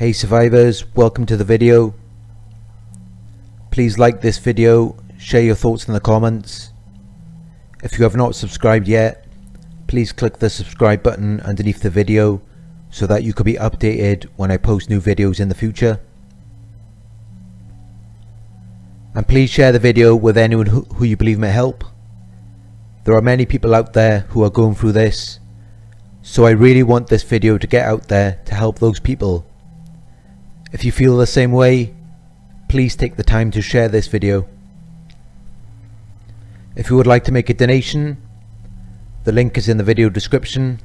Hey survivors, welcome to the video. Please like this video, share your thoughts in the comments. If you have not subscribed yet, please click the subscribe button underneath the video so that you can be updated when I post new videos in the future. And please share the video with anyone who you believe may help. There are many people out there who are going through this, so I really want this video to get out there to help those people. If you feel the same way, please take the time to share this video. If you would like to make a donation, the link is in the video description.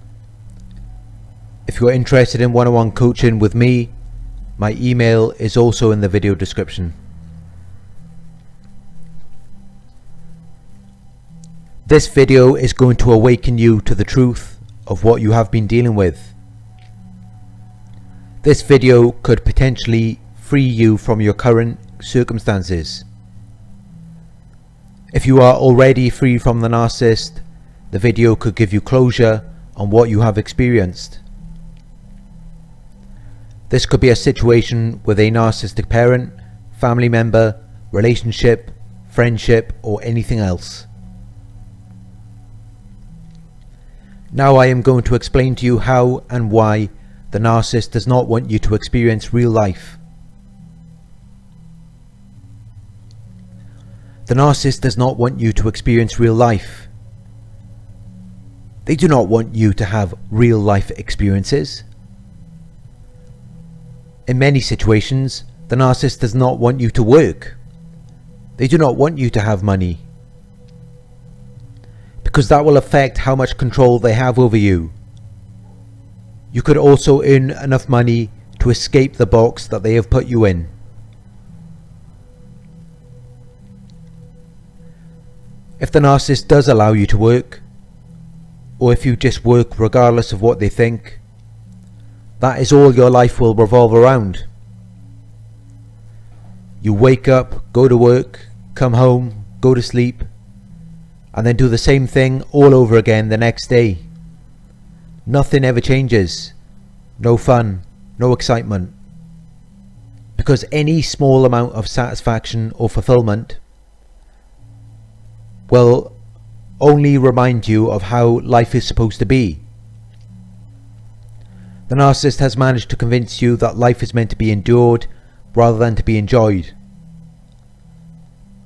If you are interested in one-on-one coaching with me, my email is also in the video description. This video is going to awaken you to the truth of what you have been dealing with. This video could potentially free you from your current circumstances. If you are already free from the narcissist, the video could give you closure on what you have experienced. This could be a situation with a narcissistic parent, family member, relationship, friendship, or anything else. Now I am going to explain to you how and why the narcissist does not want you to experience real life. The narcissist does not want you to experience real life. They do not want you to have real life experiences. In many situations, the narcissist does not want you to work. They do not want you to have money, because that will affect how much control they have over you. You could also earn enough money to escape the box that they have put you in. If the narcissist does allow you to work, or if you just work regardless of what they think, that is all your life will revolve around. You wake up, go to work, come home, go to sleep, and then do the same thing all over again the next day. Nothing ever changes. No fun, no excitement, because any small amount of satisfaction or fulfillment will only remind you of how life is supposed to be. The narcissist has managed to convince you that life is meant to be endured rather than to be enjoyed.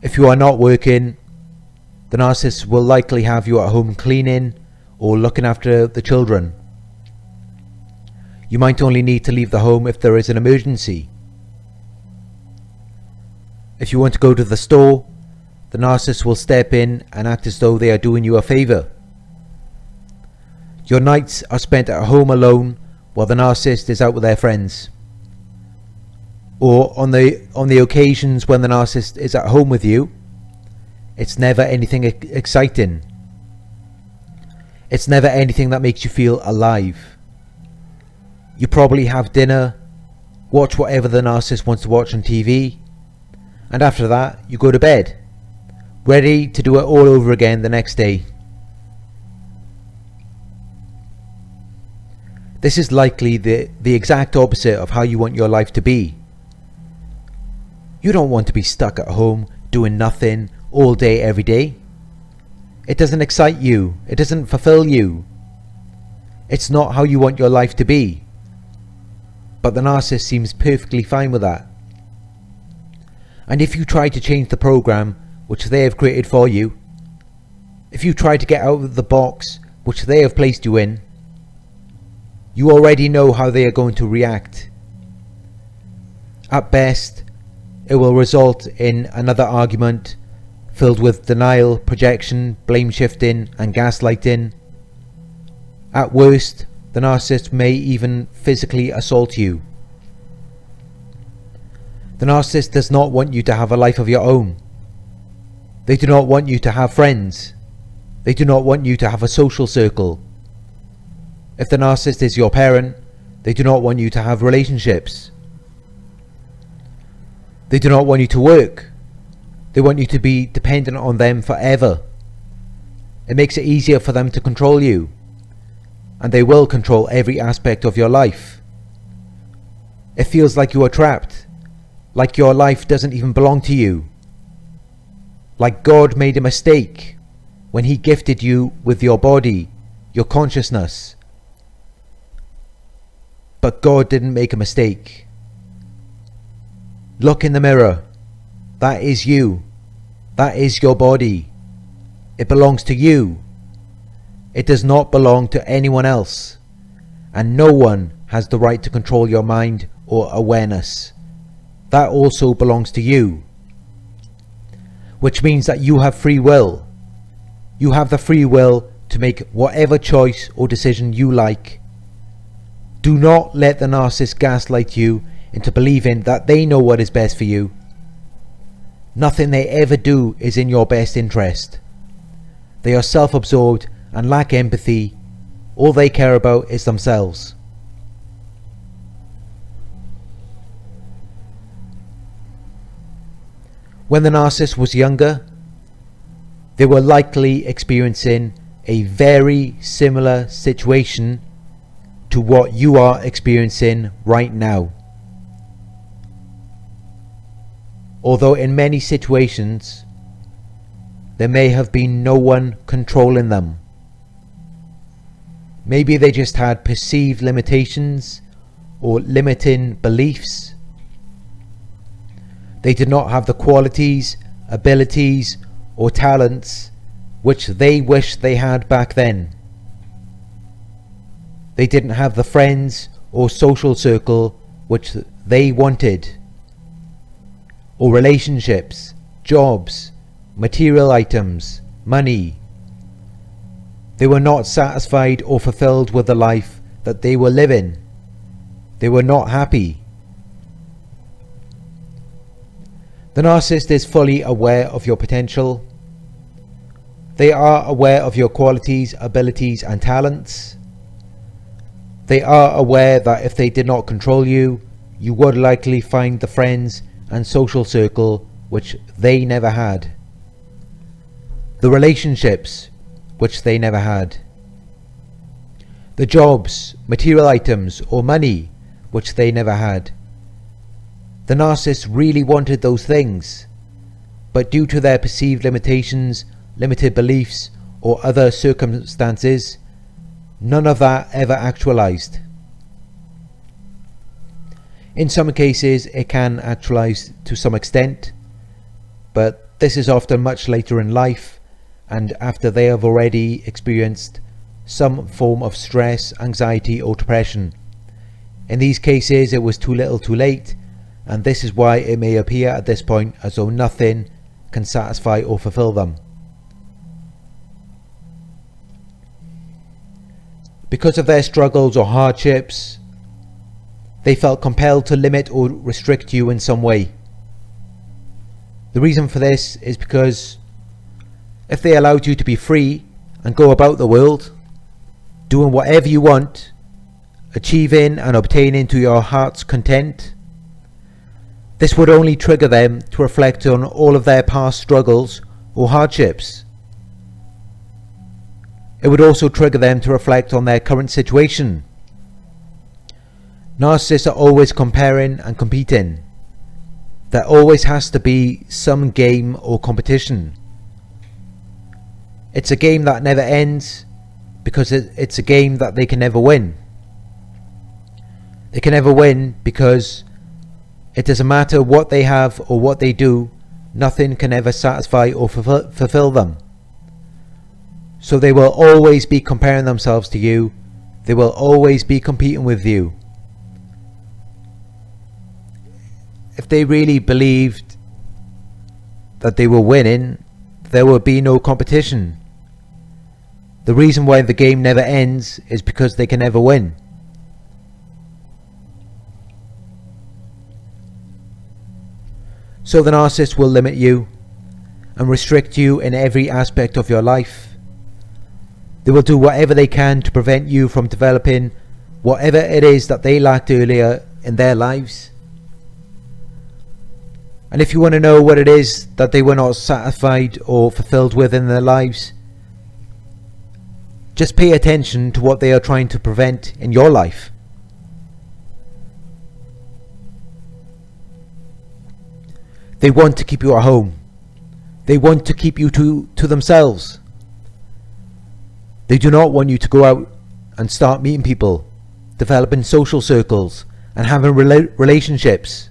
If you are not working, the narcissist will likely have you at home cleaning or looking after the children. You might only need to leave the home if there is an emergency. If you want to go to the store, the narcissist will step in and act as though they are doing you a favor. Your nights are spent at home alone while the narcissist is out with their friends. Or on the occasions when the narcissist is at home with you, it's never anything exciting. It's never anything that makes you feel alive. You probably have dinner, watch whatever the narcissist wants to watch on TV, and after that you go to bed, ready to do it all over again the next day. This is likely the exact opposite of how you want your life to be. You don't want to be stuck at home doing nothing all day every day. It doesn't excite you. It doesn't fulfill you. It's not how you want your life to be. But the narcissist seems perfectly fine with that. And if you try to change the program which they have created for you, if you try to get out of the box which they have placed you in, you already know how they are going to react. At best, it will result in another argument filled with denial, projection, blame shifting, and gaslighting. At worst, the narcissist may even physically assault you. The narcissist does not want you to have a life of your own. They do not want you to have friends. They do not want you to have a social circle. If the narcissist is your parent, they do not want you to have relationships. They do not want you to work. They want you to be dependent on them forever. It makes it easier for them to control you, and they will control every aspect of your life. It feels like you are trapped, like your life doesn't even belong to you, like God made a mistake when he gifted you with your body, your consciousness. But God didn't make a mistake. Look in the mirror. That is you. That is your body. It belongs to you. It does not belong to anyone else. And no one has the right to control your mind or awareness. That also belongs to you. Which means that you have free will. You have the free will to make whatever choice or decision you like. Do not let the narcissist gaslight you into believing that they know what is best for you. Nothing they ever do is in your best interest. They are self-absorbed and lack empathy. All they care about is themselves. When the narcissist was younger, they were likely experiencing a very similar situation to what you are experiencing right now. Although in many situations, there may have been no one controlling them. Maybe they just had perceived limitations or limiting beliefs. They did not have the qualities, abilities, or talents which they wished they had back then. They didn't have the friends or social circle which they wanted, or relationships, jobs, material items, money. They were not satisfied or fulfilled with the life that they were living. They were not happy. The narcissist is fully aware of your potential. They are aware of your qualities, abilities, and talents. They are aware that if they did not control you, you would likely find the friends and social circle which they never had, the relationships which they never had, the jobs, material items, or money which they never had. The narcissist really wanted those things, but due to their perceived limitations, limited beliefs, or other circumstances, none of that ever actualized. In some cases it can actualize to some extent, but this is often much later in life and after they have already experienced some form of stress, anxiety, or depression. In these cases it was too little too late, and this is why it may appear at this point as though nothing can satisfy or fulfill them. Because of their struggles or hardships, they felt compelled to limit or restrict you in some way. The reason for this is because if they allowed you to be free and go about the world, doing whatever you want, achieving and obtaining to your heart's content, this would only trigger them to reflect on all of their past struggles or hardships. It would also trigger them to reflect on their current situation. Narcissists are always comparing and competing. There always has to be some game or competition. It's a game that never ends because it's a game that they can never win. They can never win because it doesn't matter what they have or what they do, nothing can ever satisfy or fulfill them. So they will always be comparing themselves to you. They will always be competing with you. If they really believed that they were winning, there would be no competition. The reason why the game never ends is because they can never win. So the narcissist will limit you and restrict you in every aspect of your life. They will do whatever they can to prevent you from developing whatever it is that they lacked earlier in their lives. And if you want to know what it is that they were not satisfied or fulfilled with in their lives, just pay attention to what they are trying to prevent in your life. They want to keep you at home. They want to keep you to themselves. They do not want you to go out and start meeting people, developing social circles and having relationships.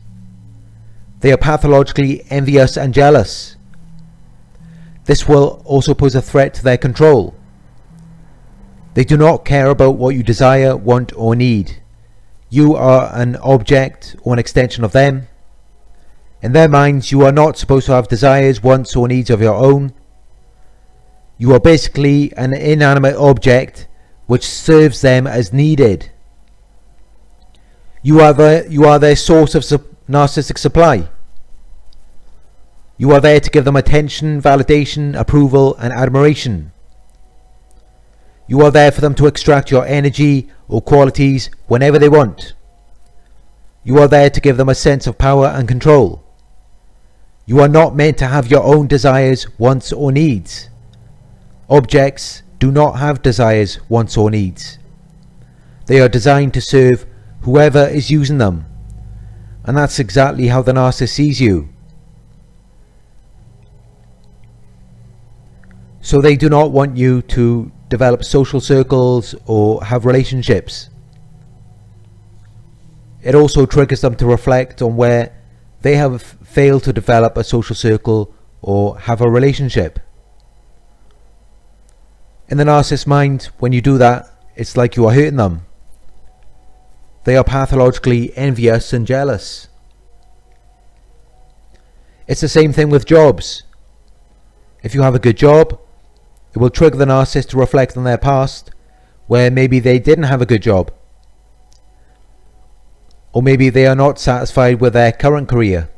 They are pathologically envious and jealous. This will also pose a threat to their control. They do not care about what you desire, want or need. You are an object or an extension of them. In their minds, you are not supposed to have desires, wants or needs of your own. You are basically an inanimate object which serves them as needed. You are their source of narcissistic supply. You are there to give them attention, validation, approval and admiration. You are there for them to extract your energy or qualities whenever they want. You are there to give them a sense of power and control. You are not meant to have your own desires, wants or needs. Objects do not have desires, wants or needs. They are designed to serve whoever is using them. And that's exactly how the narcissist sees you. So they do not want you to develop social circles or have relationships. It also triggers them to reflect on where they have failed to develop a social circle or have a relationship. In the narcissist's mind, when you do that, it's like you are hurting them. They are pathologically envious and jealous. It's the same thing with jobs. If you have a good job, it will trigger the narcissist to reflect on their past, where maybe they didn't have a good job. Or maybe they are not satisfied with their current career.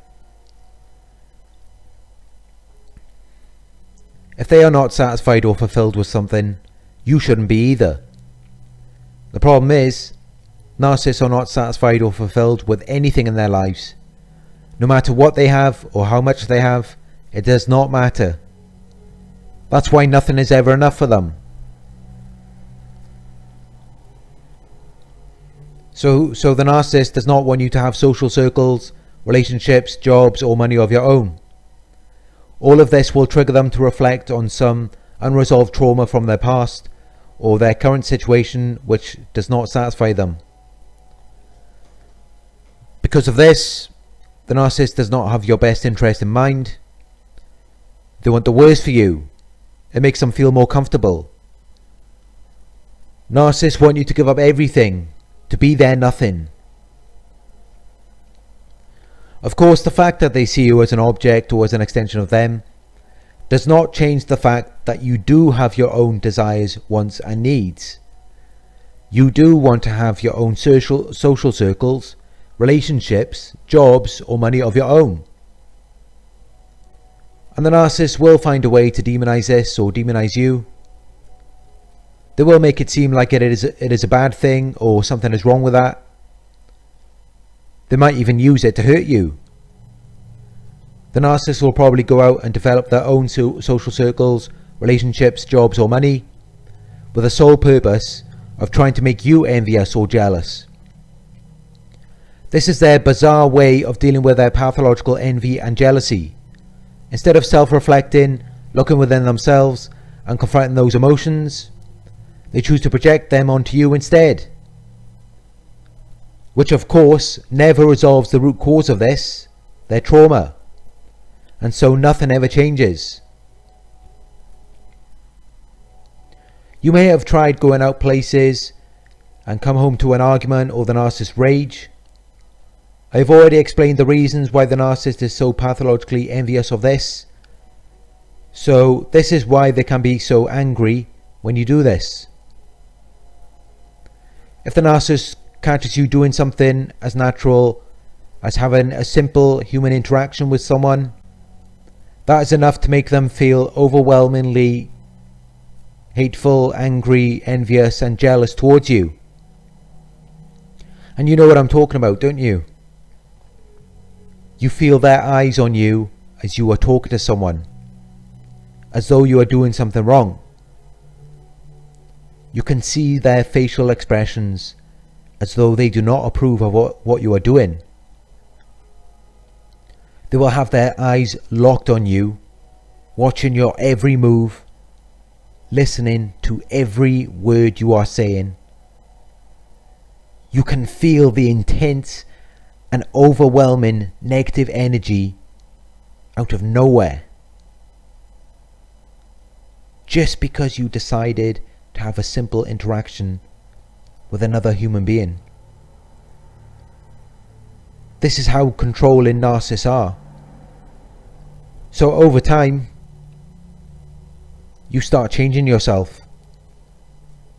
If they are not satisfied or fulfilled with something, you shouldn't be either. The problem is, narcissists are not satisfied or fulfilled with anything in their lives. No matter what they have or how much they have, it does not matter. That's why nothing is ever enough for them. So the narcissist does not want you to have social circles, relationships, jobs or money of your own. All of this will trigger them to reflect on some unresolved trauma from their past or their current situation which does not satisfy them. Because of this, the narcissist does not have your best interest in mind. They want the worst for you. It makes them feel more comfortable. Narcissists want you to give up everything, to be their nothing. Of course, the fact that they see you as an object or as an extension of them does not change the fact that you do have your own desires, wants and needs. You do want to have your own social circles, relationships, jobs or money of your own. And the narcissist will find a way to demonize this or demonize you. They will make it seem like it is a bad thing or something is wrong with that. They might even use it to hurt you. The narcissist will probably go out and develop their own social circles, relationships, jobs or money with a sole purpose of trying to make you envious or jealous. This is their bizarre way of dealing with their pathological envy and jealousy. Instead of self-reflecting, looking within themselves and confronting those emotions, they choose to project them onto you instead. Which of course never resolves the root cause of this, their trauma. And so nothing ever changes. You may have tried going out places and come home to an argument or the narcissist's rage. I have already explained the reasons why the narcissist is so pathologically envious of this. So this is why they can be so angry when you do this. If the narcissist catches you doing something as natural as having a simple human interaction with someone, that is enough to make them feel overwhelmingly hateful, angry, envious and jealous towards you. And you know what I'm talking about, don't you? You feel their eyes on you as you are talking to someone, as though you are doing something wrong. You can see their facial expressions as though they do not approve of what you are doing. They will have their eyes locked on you, watching your every move, listening to every word you are saying. You can feel the intense and overwhelming negative energy out of nowhere, just because you decided to have a simple interaction with another human being. This is how controlling narcissists are. So over time, you start changing yourself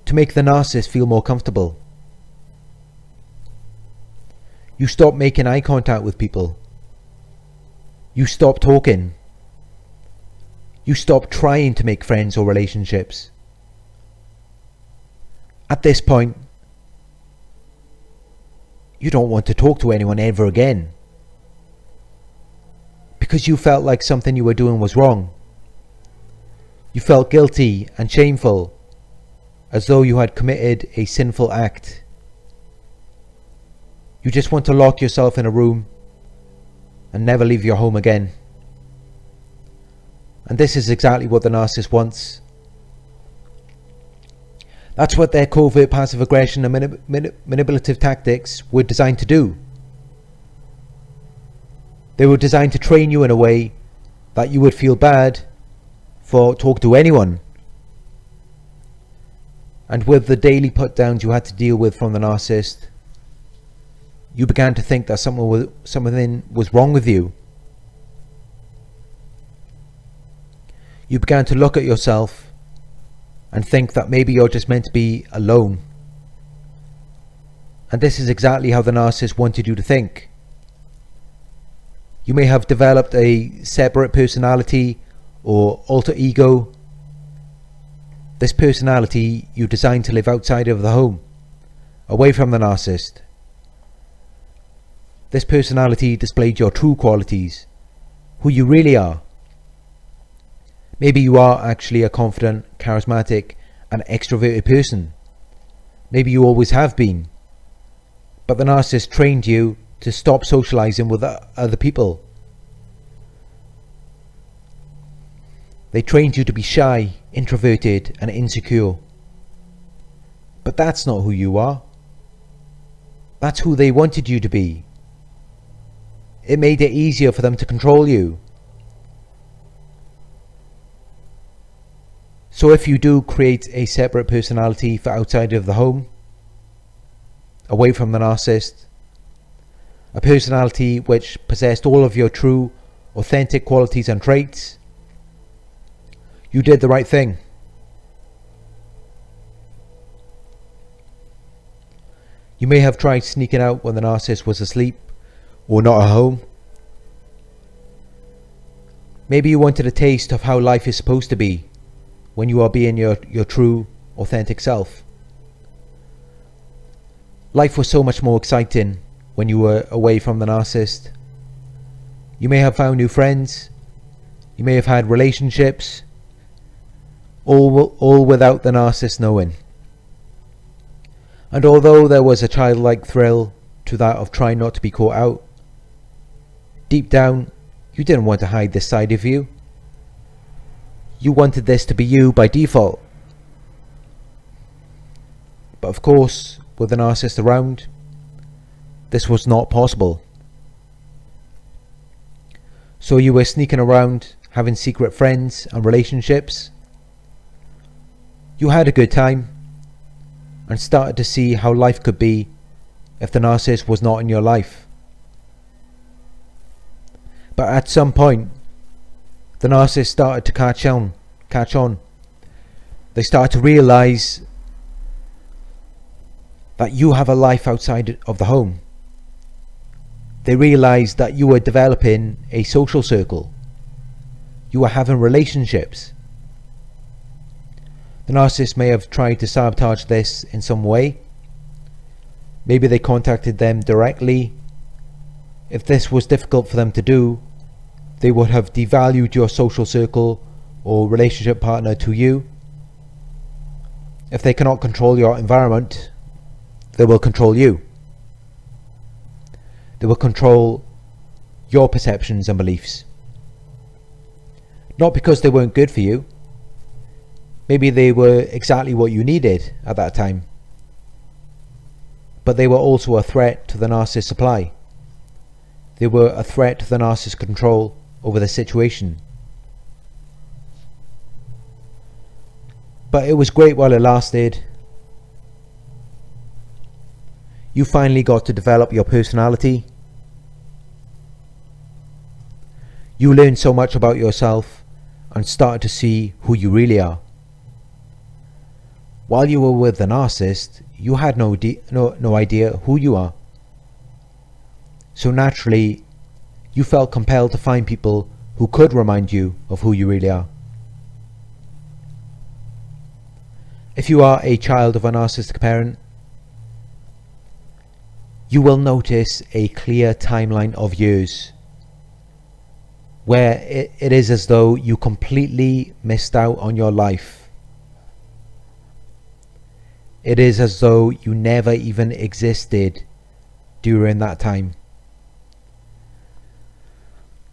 to make the narcissist feel more comfortable. You stop making eye contact with people. You stop talking. You stop trying to make friends or relationships. At this point, you don't want to talk to anyone ever again, because you felt like something you were doing was wrong. You felt guilty and shameful, as though you had committed a sinful act. You just want to lock yourself in a room and never leave your home again. And this is exactly what the narcissist wants. That's what their covert passive aggression and manipulative tactics were designed to do. They were designed to train you in a way that you would feel bad for talking to anyone. And with the daily put-downs you had to deal with from the narcissist, you began to think that something was wrong with you. You began to look at yourself and think that maybe you're just meant to be alone. And this is exactly how the narcissist wanted you to think. You may have developed a separate personality or alter ego. This personality you designed to live outside of the home, away from the narcissist. This personality displayed your true qualities, who you really are. Maybe you are actually a confident, charismatic and extroverted person. Maybe you always have been. But the narcissist trained you to stop socializing with other people. They trained you to be shy, introverted and insecure. But that's not who you are. That's who they wanted you to be. It made it easier for them to control you. So if you do create a separate personality for outside of the home, away from the narcissist, a personality which possessed all of your true, authentic qualities and traits, you did the right thing. You may have tried sneaking out when the narcissist was asleep or not at home. Maybe you wanted a taste of how life is supposed to be, when you are being your true, authentic self. Life was so much more exciting when you were away from the narcissist. You may have found new friends. You may have had relationships. All without the narcissist knowing. And although there was a childlike thrill to that of trying not to be caught out, deep down, you didn't want to hide this side of you. You wanted this to be you by default. But of course, with the narcissist around, this was not possible. So you were sneaking around, having secret friends and relationships. You had a good time and started to see how life could be if the narcissist was not in your life. But at some point, the narcissist started to catch on. They started to realize that you have a life outside of the home. They realized that you were developing a social circle. You were having relationships. The narcissist may have tried to sabotage this in some way. Maybe they contacted them directly. If this was difficult for them to do, they would have devalued your social circle or relationship partner to you. If they cannot control your environment, they will control you. They will control your perceptions and beliefs. Not because they weren't good for you. Maybe they were exactly what you needed at that time. But they were also a threat to the narcissist's supply. They were a threat to the narcissist's control over the situation. But it was great while it lasted. You finally got to develop your personality. You learned so much about yourself and started to see who you really are. While you were with the narcissist, you had no idea who you are. So naturally, you felt compelled to find people who could remind you of who you really are. If you are a child of a narcissistic parent, you will notice a clear timeline of years where it is as though you completely missed out on your life. It is as though you never even existed during that time.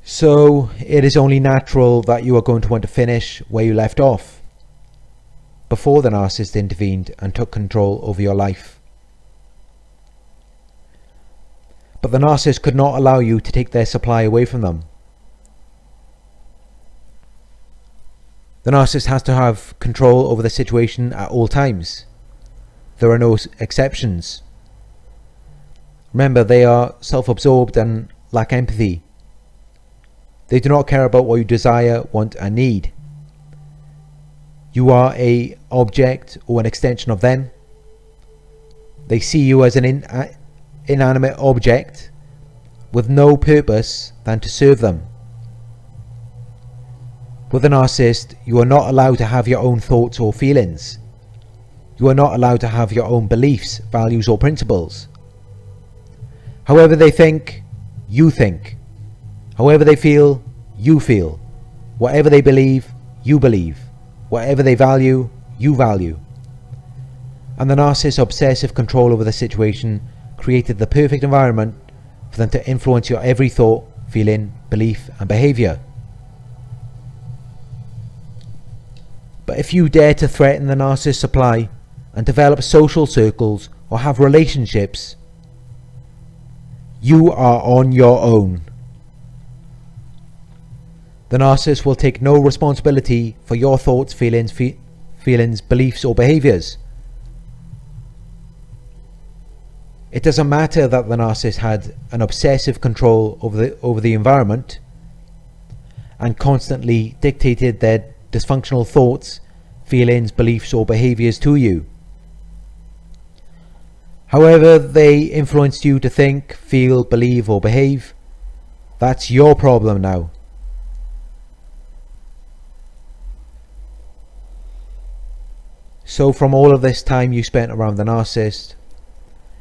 So it is only natural that you are going to want to finish where you left off before the narcissist intervened and took control over your life. But the narcissist could not allow you to take their supply away from them. The narcissist has to have control over the situation at all times. There are no exceptions. Remember, they are self-absorbed and lack empathy. They do not care about what you desire, want and need. You are an object or an extension of them. They see you as an inanimate object with no purpose than to serve them. With a narcissist, you are not allowed to have your own thoughts or feelings. You are not allowed to have your own beliefs, values or principles. However they think, you think. However they feel, you feel. Whatever they believe, you believe. Whatever they value, you value. And the narcissist's obsessive control over the situation created the perfect environment for them to influence your every thought, feeling, belief and behaviour. But if you dare to threaten the narcissist's supply and develop social circles or have relationships, you are on your own. The narcissist will take no responsibility for your thoughts, feelings, beliefs or behaviours. It doesn't matter that the narcissist had an obsessive control over the environment and constantly dictated their dysfunctional thoughts, feelings, beliefs or behaviours to you. However they influenced you to think, feel, believe or behave, that's your problem now. So from all of this time you spent around the narcissist,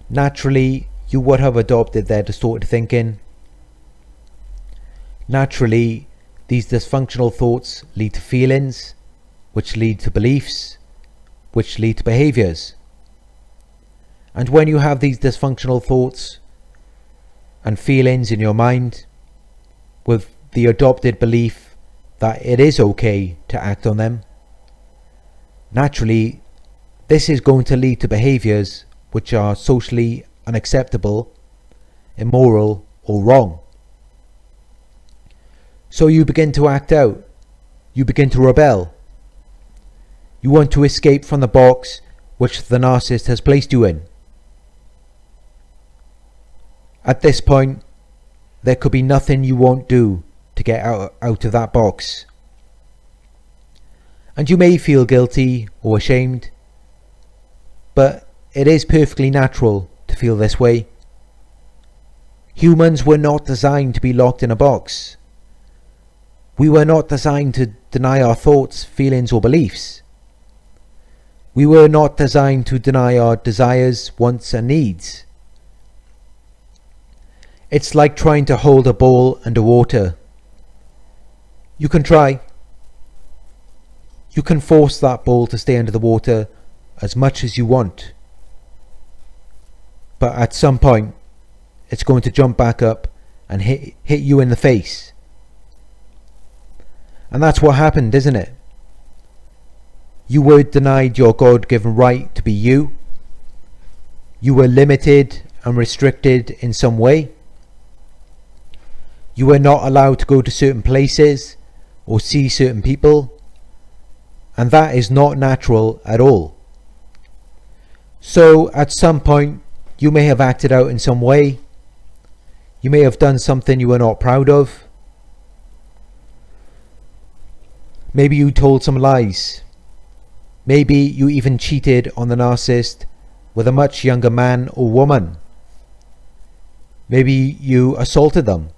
naturally you would have adopted their distorted thinking. Naturally these dysfunctional thoughts lead to feelings, which lead to beliefs, which lead to behaviours. And when you have these dysfunctional thoughts and feelings in your mind with the adopted belief that it is okay to act on them, naturally, this is going to lead to behaviours which are socially unacceptable, immoral or wrong. So you begin to act out. You begin to rebel. You want to escape from the box which the narcissist has placed you in. At this point, there could be nothing you won't do to get out of that box. And you may feel guilty or ashamed, but it is perfectly natural to feel this way. Humans were not designed to be locked in a box. We were not designed to deny our thoughts, feelings or beliefs. We were not designed to deny our desires, wants and needs. It's like trying to hold a ball underwater. You can try. You can force that ball to stay under the water as much as you want. But at some point, it's going to jump back up and hit you in the face. And that's what happened, isn't it? You were denied your God-given right to be you. You were limited and restricted in some way. You were not allowed to go to certain places or see certain people. And that is not natural at all. So at some point you may have acted out in some way. You may have done something you were not proud of. Maybe you told some lies. Maybe you even cheated on the narcissist with a much younger man or woman. Maybe you assaulted them.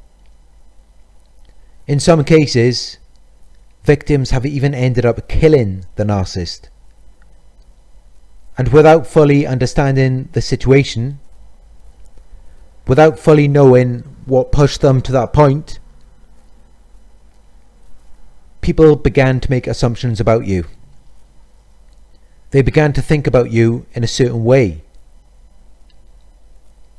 In some cases, victims have even ended up killing the narcissist. And without fully understanding the situation, without fully knowing what pushed them to that point, people began to make assumptions about you. They began to think about you in a certain way.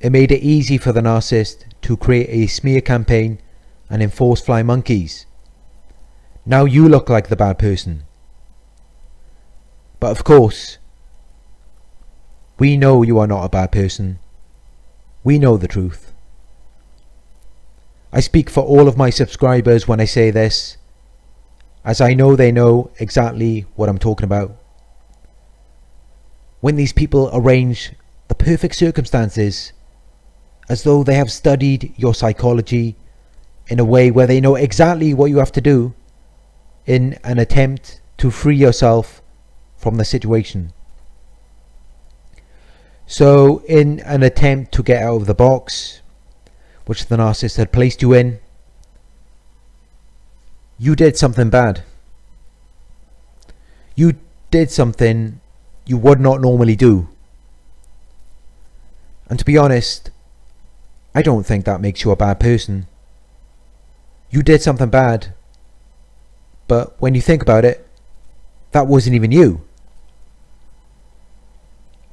It made it easy for the narcissist to create a smear campaign and enforce fly monkeys. Now you look like the bad person. But of course, we know you are not a bad person. We know the truth. I speak for all of my subscribers when I say this, as I know they know exactly what I'm talking about. When these people arrange the perfect circumstances, as though they have studied your psychology in a way where they know exactly what you have to do in an attempt to free yourself from the situation. So in an attempt to get out of the box which the narcissist had placed you in, you did something bad. You did something you would not normally do. And to be honest, I don't think that makes you a bad person. You did something bad, but when you think about it, that wasn't even you.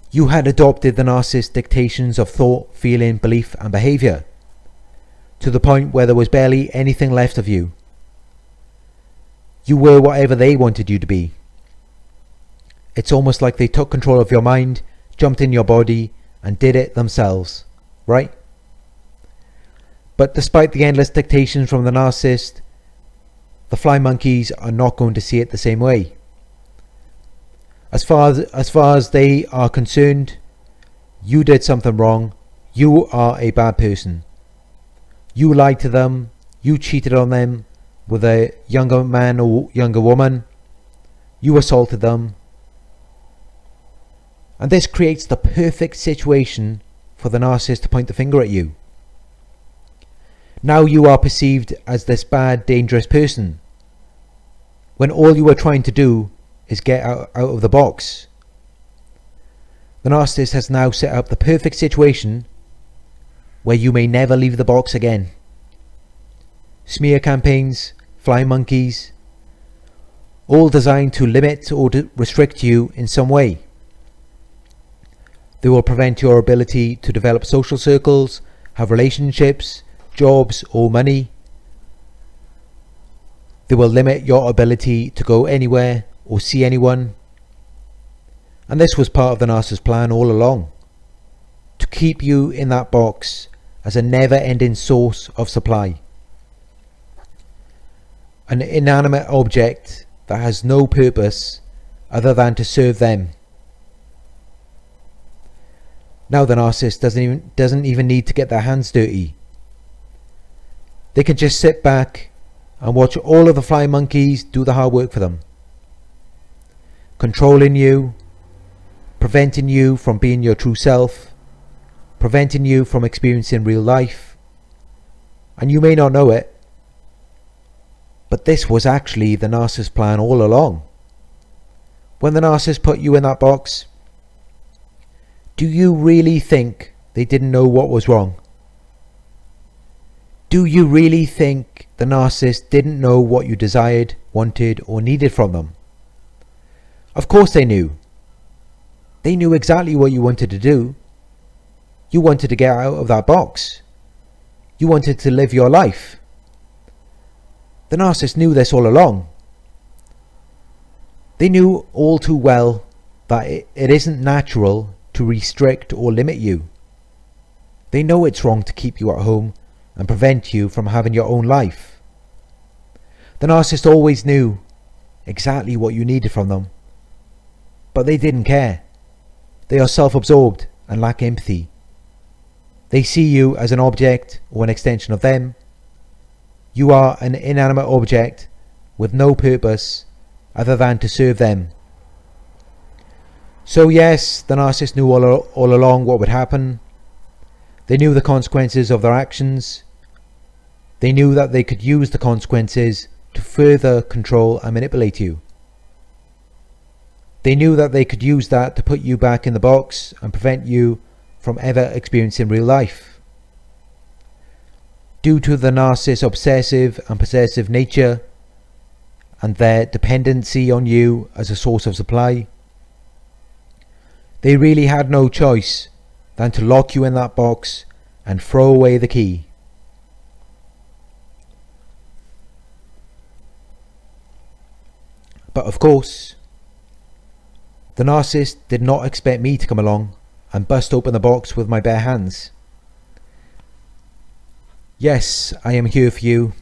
You had adopted the narcissist's dictations of thought, feeling, belief and behaviour, to the point where there was barely anything left of you. You were whatever they wanted you to be. It's almost like they took control of your mind, jumped in your body, and did it themselves, right? But despite the endless dictations from the narcissist, the fly monkeys are not going to see it the same way. As far as they are concerned, you did something wrong. You are a bad person. You lied to them. You cheated on them with a younger man or younger woman. You assaulted them. And this creates the perfect situation for the narcissist to point the finger at you. Now you are perceived as this bad, dangerous person, when all you were trying to do is get out of the box. The narcissist has now set up the perfect situation where you may never leave the box again. Smear campaigns, fly monkeys, all designed to limit or restrict you in some way. They will prevent your ability to develop social circles, have relationships, jobs or money. They will limit your ability to go anywhere or see anyone. And this was part of the narcissist's plan all along, to keep you in that box as a never-ending source of supply, an inanimate object that has no purpose other than to serve them. Now the narcissist doesn't even need to get their hands dirty. They can just sit back and watch all of the fly monkeys do the hard work for them, controlling you, preventing you from being your true self, preventing you from experiencing real life. And you may not know it, but this was actually the narcissist's plan all along. When the narcissist put you in that box, do you really think they didn't know what was wrong? Do you really think the narcissist didn't know what you desired, wanted or needed from them? Of course they knew. They knew exactly what you wanted to do. You wanted to get out of that box. You wanted to live your life. The narcissist knew this all along. They knew all too well that it isn't natural to restrict or limit you. They know it's wrong to keep you at home and prevent you from having your own life. The narcissist always knew exactly what you needed from them, but they didn't care. They are self-absorbed and lack empathy. They see you as an object or an extension of them. You are an inanimate object with no purpose other than to serve them. So yes, the narcissist knew all along what would happen. They knew the consequences of their actions. They knew that they could use the consequences to further control and manipulate you. They knew that they could use that to put you back in the box and prevent you from ever experiencing real life. Due to the narcissist's obsessive and possessive nature and their dependency on you as a source of supply, they really had no choice than to lock you in that box and throw away the key. But of course, the narcissist did not expect me to come along and bust open the box with my bare hands. Yes, I am here for you.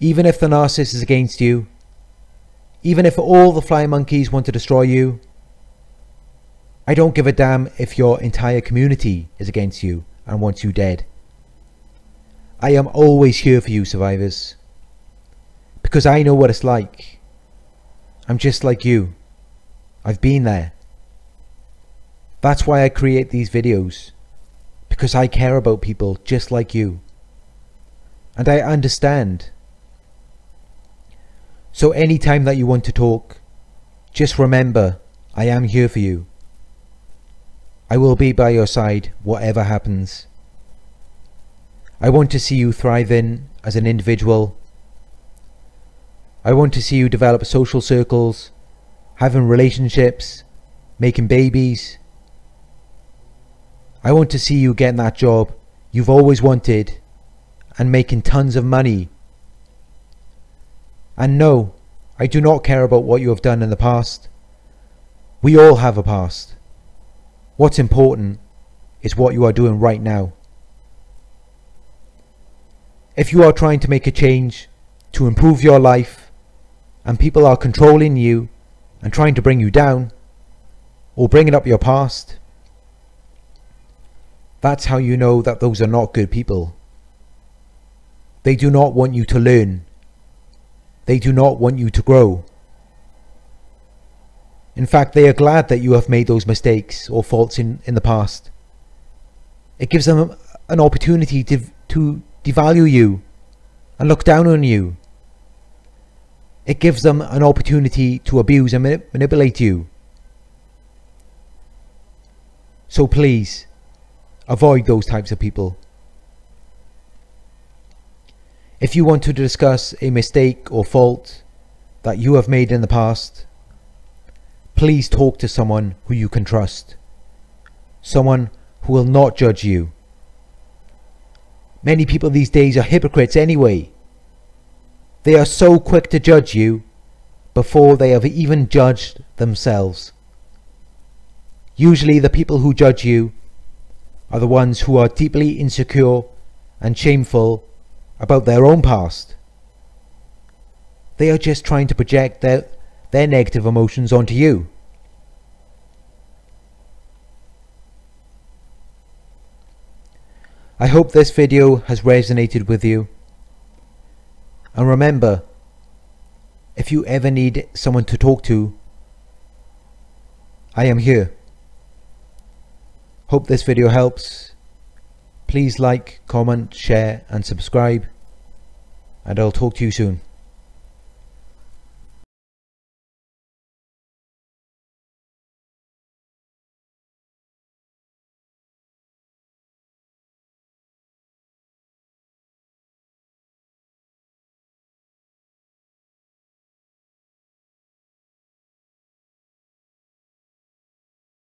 Even if the narcissist is against you, even if all the flying monkeys want to destroy you, I don't give a damn if your entire community is against you and wants you dead. I am always here for you, survivors. Because I know what it's like. I'm just like you. I've been there. That's why I create these videos. Because I care about people just like you. And I understand. So anytime that you want to talk, just remember, I am here for you. I will be by your side, whatever happens. I want to see you thriving as an individual. I want to see you develop social circles, having relationships, making babies. I want to see you getting that job you've always wanted and making tons of money. And no, I do not care about what you have done in the past. We all have a past. What's important is what you are doing right now. If you are trying to make a change to improve your life and people are controlling you and trying to bring you down or bringing up your past, that's how you know that those are not good people. They do not want you to learn. They do not want you to grow. In fact, they are glad that you have made those mistakes or faults in the past. It gives them an opportunity to devalue you and look down on you. It gives them an opportunity to abuse and manipulate you. So please, avoid those types of people. If you want to discuss a mistake or fault that you have made in the past, please talk to someone who you can trust. Someone who will not judge you. Many people these days are hypocrites anyway. They are so quick to judge you before they have even judged themselves. Usually the people who judge you are the ones who are deeply insecure and shameful about their own past. They are just trying to project their negative emotions onto you. I hope this video has resonated with you. And remember, if you ever need someone to talk to, I am here. Hope this video helps. Please like, comment, share and subscribe, and I'll talk to you soon.